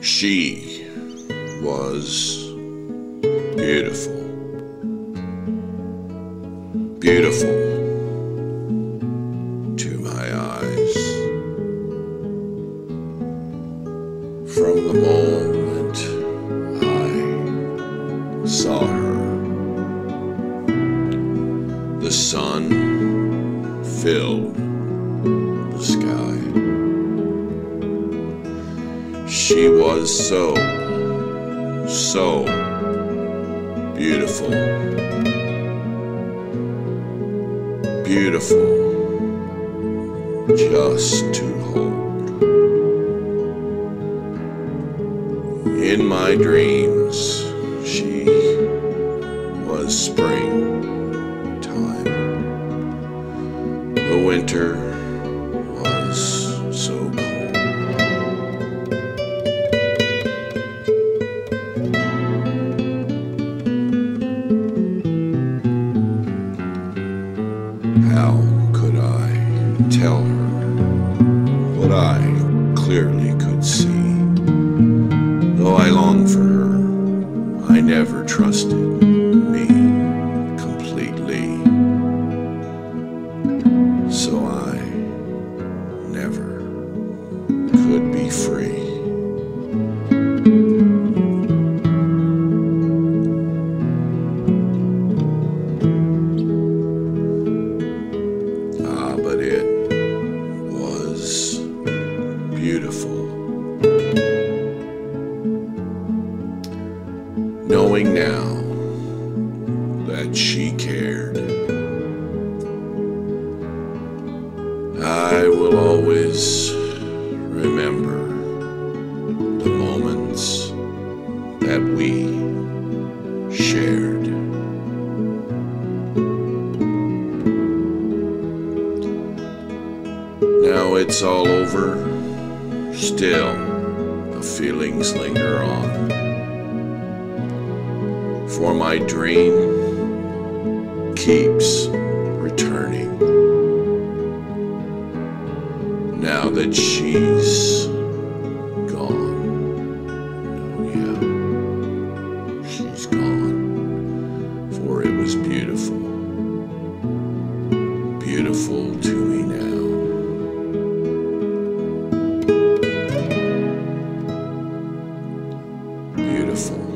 She was beautiful. Beautiful to my eyes. From the moment I saw her, the sun filled the sky. She was so beautiful. Beautiful just to hold. In my dreams, she was springtime. The winter was so cold. How could I tell her what I clearly could see? Though I longed for her, I never trusted me completely. So I never could be free. But it was beautiful. Knowing now that she cared, I will always remember the moments that we shared. Now it's all over, still the feelings linger on, for my dream keeps returning, now that she's gone. Oh yeah, she's gone, for it was beautiful, beautiful to me now. Beautiful.